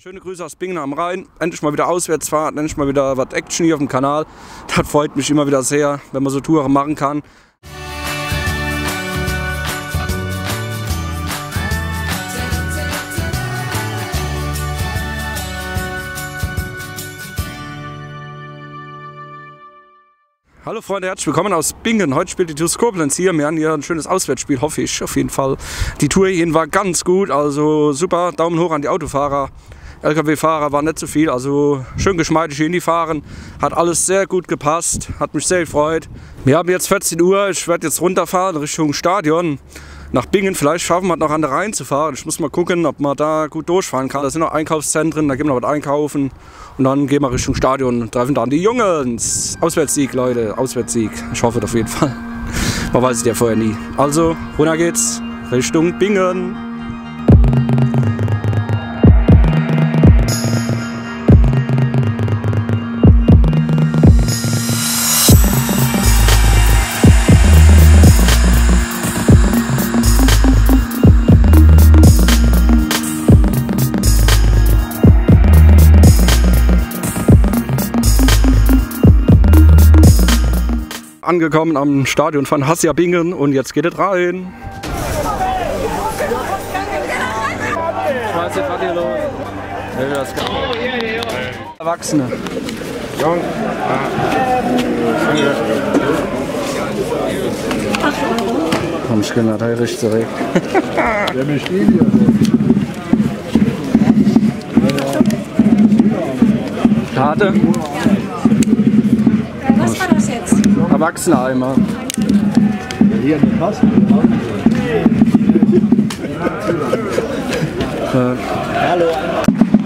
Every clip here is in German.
Schöne Grüße aus Bingen am Rhein. Endlich mal wieder Auswärtsfahrt, endlich mal wieder was Action hier auf dem Kanal. Das freut mich immer wieder sehr, wenn man so Touren machen kann. Hallo Freunde, herzlich willkommen aus Bingen. Heute spielt die TuS Koblenz hier. Wir haben hier ein schönes Auswärtsspiel, hoffe ich auf jeden Fall. Die Tour hierhin war ganz gut, also super. Daumen hoch an die Autofahrer. LKW-Fahrer waren nicht so viel, also schön geschmeidig hierhin fahren. Hat alles sehr gut gepasst, hat mich sehr gefreut. Wir haben jetzt 14 Uhr, ich werde jetzt runterfahren Richtung Stadion. Nach Bingen, vielleicht schaffen wir es noch an der Rhein zu fahren. Ich muss mal gucken, ob man da gut durchfahren kann. Da sind noch Einkaufszentren, da gehen wir noch was einkaufen. Und dann gehen wir Richtung Stadion und treffen dann die Jungs. Auswärtssieg, Leute, Auswärtssieg. Ich hoffe das auf jeden Fall. Man weiß es ja vorher nie. Also, runter geht's Richtung Bingen. Angekommen am Stadion von Hassia Bingen und jetzt geht es rein. Ich weiß nicht, was hier los ist. Erwachsene. Jung. Komm, ich kann da richtig zurück. Wer mich hier? Karte. Was war das jetzt? Erwachsene einmal. Hallo. Das war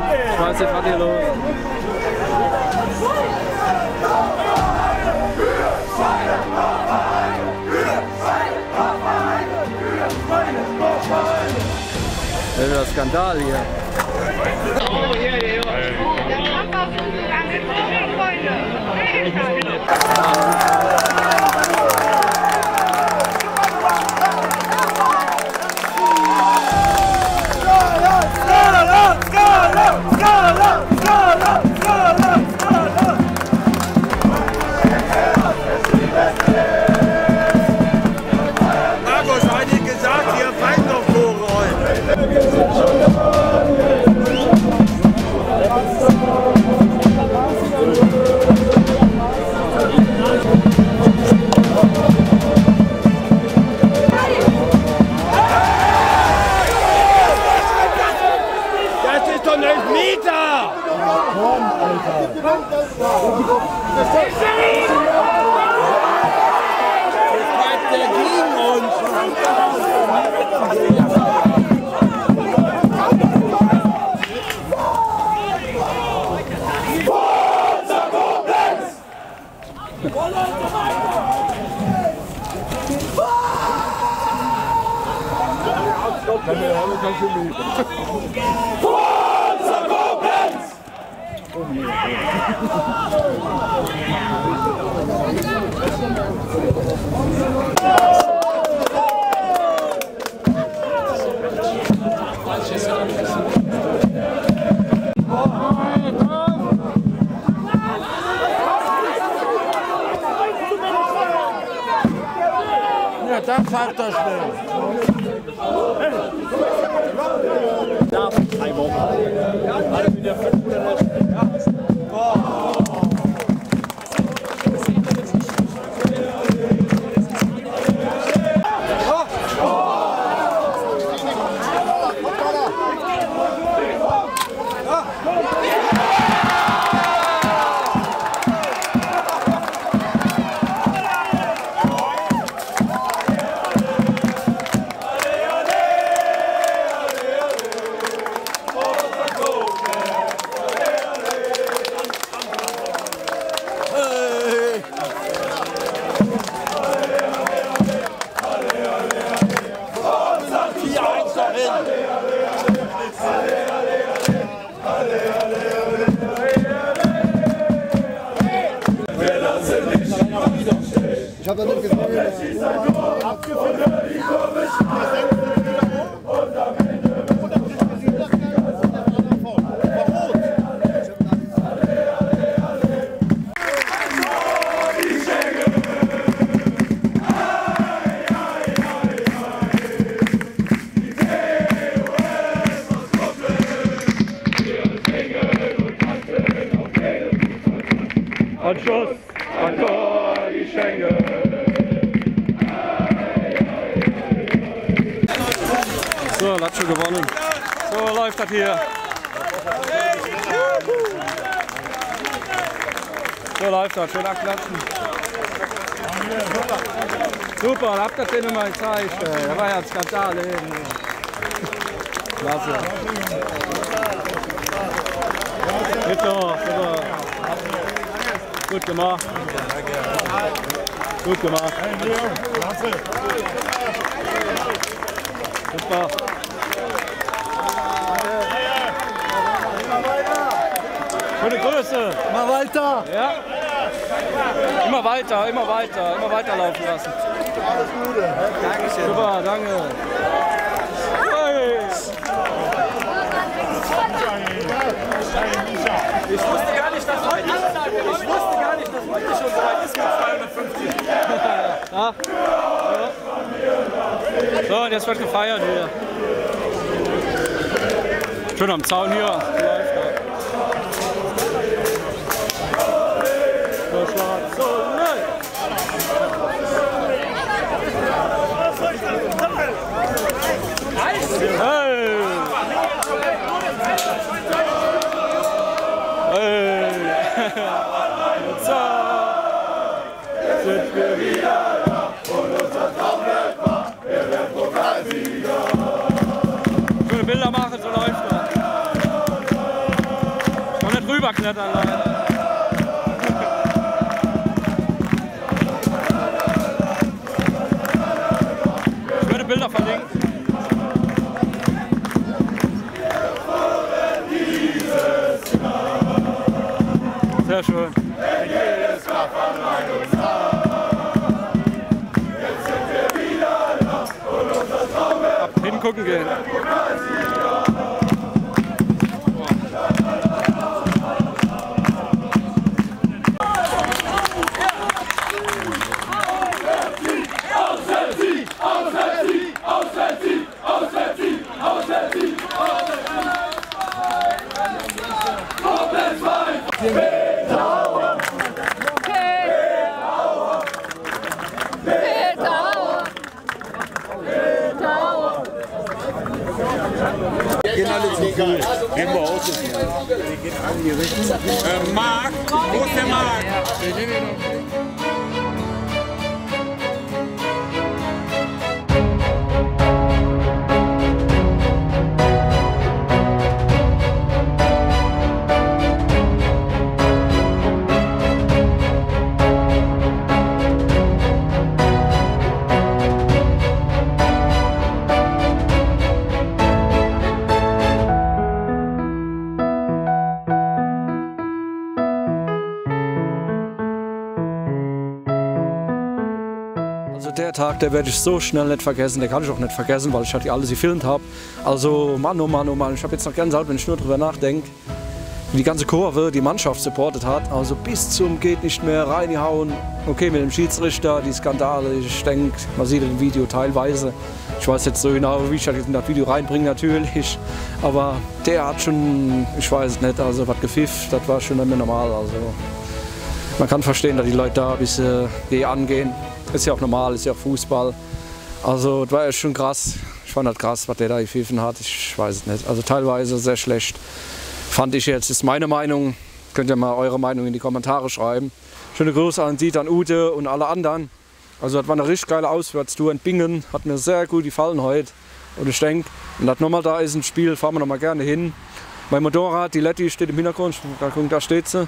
Ich weiß nicht, was hier los ist. Wilder Skandal hier. Oh, yeah. Schön abklatschen. Super, habt ihr das denen mal gezeigt. Da war ja ein Skandal eben. Klasse. Super. Gut gemacht. Gut gemacht. Super. Schöne Größe. Mal weiter. Ja. Immer weiter laufen lassen. Alles Gute. Dankeschön. Super, danke. Hey. Ich wusste gar nicht, dass heute schon so weit ist mit 250. Ja. So, und jetzt wird gefeiert hier. Schön am Zaun hier. Sind wir wieder da und unser Traum wird wahr, wir werden Pokalsieger. Schöne Bilder machen, so läuft das. rüberklettern alleine. Ich werde Bilder verlinken. Sehr schön. Ab hingucken gehen. Marc, wo ist der Marc? Der Tag, der werde ich so schnell nicht vergessen, den kann ich auch nicht vergessen, weil ich halt alles gefilmt habe. Also Mann, oh Mann, oh Mann, ich habe jetzt noch Gänsehaut, wenn ich nur drüber nachdenke, wie die ganze Kurve die Mannschaft supportet hat. Also bis zum geht nicht mehr, reinhauen, okay, mit dem Schiedsrichter, die Skandale, ich denke, man sieht im Video teilweise. Ich weiß jetzt so genau, wie ich das in das Video reinbringe natürlich, aber der hat schon, ich weiß nicht, also was gepfifft, das war schon nicht mehr normal. Also man kann verstehen, dass die Leute da ein bisschen angehen. Ist ja auch normal, ist ja auch Fußball. Also das war ja schon krass. Ich fand das krass, was der da gepfiffen hat. Ich weiß es nicht. Also teilweise sehr schlecht. Fand ich jetzt, ist meine Meinung. Könnt ihr mal eure Meinung in die Kommentare schreiben. Schöne Grüße an Dieter, an Ute und alle anderen. Also das war eine richtig geile Auswärtstour in Bingen. Hat mir sehr gut gefallen heute. Und ich denke, wenn das nochmal da ist, ein Spiel, fahren wir nochmal gerne hin. Mein Motorrad, die Letty, steht im Hintergrund. Da steht sie.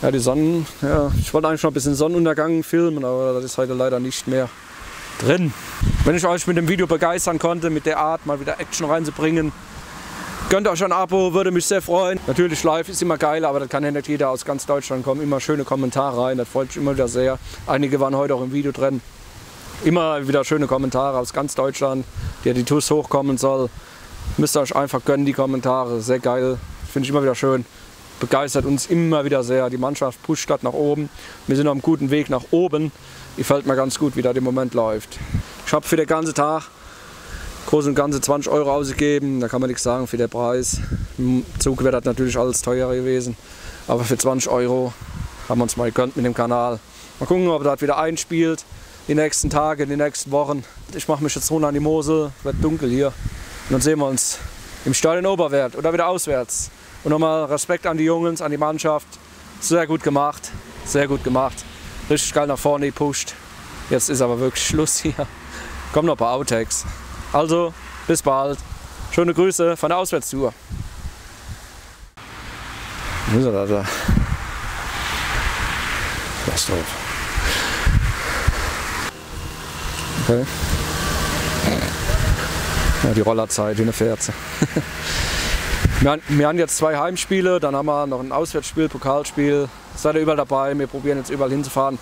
Ja, die Sonne, ja, ich wollte eigentlich noch ein bisschen Sonnenuntergang filmen, aber das ist heute leider nicht mehr drin. Wenn ich euch mit dem Video begeistern konnte, mit der Art mal wieder Action reinzubringen, gönnt euch ein Abo, würde mich sehr freuen. Natürlich live ist immer geil, aber das kann ja nicht jeder aus ganz Deutschland kommen. Immer schöne Kommentare rein, das freut mich immer wieder sehr. Einige waren heute auch im Video drin. Immer wieder schöne Kommentare aus ganz Deutschland, die TuS hochkommen soll. Müsst ihr euch einfach gönnen, die Kommentare, sehr geil, finde ich immer wieder schön. Begeistert uns immer wieder sehr. Die Mannschaft pusht das nach oben. Wir sind auf einem guten Weg nach oben. Gefällt mir ganz gut, wie das im Moment läuft. Ich habe für den ganzen Tag groß und ganze 20 € ausgegeben. Da kann man nichts sagen für den Preis. Im Zug wäre das natürlich alles teurer gewesen. Aber für 20 € haben wir uns mal gegönnt mit dem Kanal. Mal gucken, ob das wieder einspielt. Die nächsten Tage, die nächsten Wochen. Ich mache mich jetzt runter an die Mosel. Es wird dunkel hier. Und dann sehen wir uns im Steilen Oberwert oder wieder auswärts. Und nochmal Respekt an die Jungs, an die Mannschaft. Sehr gut gemacht, sehr gut gemacht. Richtig geil nach vorne gepusht. Jetzt ist aber wirklich Schluss hier. Kommen noch ein paar Outtakes. Also, bis bald. Schöne Grüße von der Auswärtstour. Wo ist er da? Das ist doof. Okay. Ja, die Rollerzeit wie eine Fährze. Wir haben jetzt 2 Heimspiele, dann haben wir noch ein Auswärtsspiel, Pokalspiel. Seid ihr überall dabei, wir probieren jetzt überall hinzufahren.